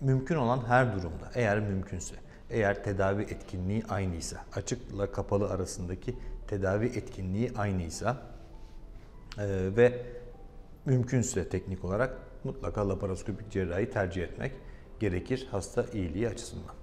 Mümkün olan her durumda, eğer mümkünse, eğer tedavi etkinliği aynıysa, açıkla kapalı arasındaki tedavi etkinliği aynıysa ve mümkünse teknik olarak mutlaka laparoskopik cerrahi tercih etmek gerekir hasta iyiliği açısından.